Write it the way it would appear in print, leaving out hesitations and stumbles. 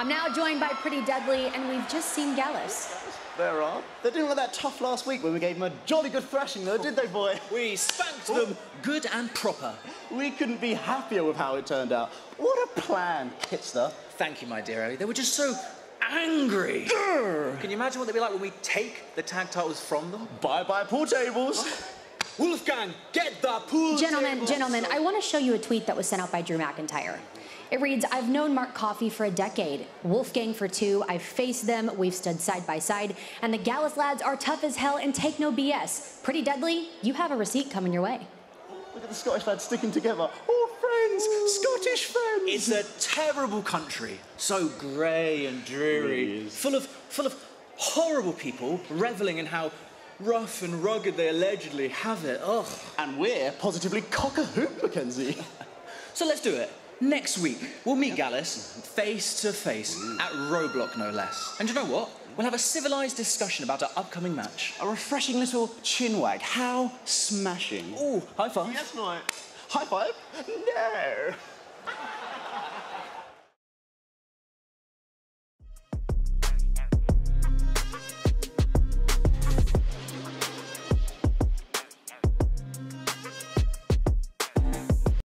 I'm now joined by Pretty Deadly, and we've just seen Gallus. There are. They didn't look that tough last week when we gave them a jolly good thrashing, though, did they, boy? We spanked them good and proper. We couldn't be happier with how it turned out. What a plan, Kitster. Thank you, my dear Ellie. They were just so angry. Grr. Can you imagine what they'd be like when we take the tag titles from them? Bye-bye pool tables. Wolfgang, get the pool tables. Gentlemen, I want to show you a tweet that was sent out by Drew McIntyre. It reads, I've known Mark Coffey for a decade, Wolfgang for 2, I've faced them, we've stood side by side, and the Gallus lads are tough as hell and take no BS. Pretty Deadly, you have a receipt coming your way. Look at the Scottish lads sticking together. Oh, friends, Scottish friends. It's a terrible country, so grey and dreary, full of horrible people reveling in how rough and rugged they allegedly have it. Ugh. And we're positively cock-a-hoop, Mackenzie. So let's do it. Next week, we'll meet Gallus face to face at Roblox, no less. And you know what? We'll have a civilised discussion about our upcoming match. A refreshing little chinwag. How smashing. Oh, high five. Yes, mate. High five? No.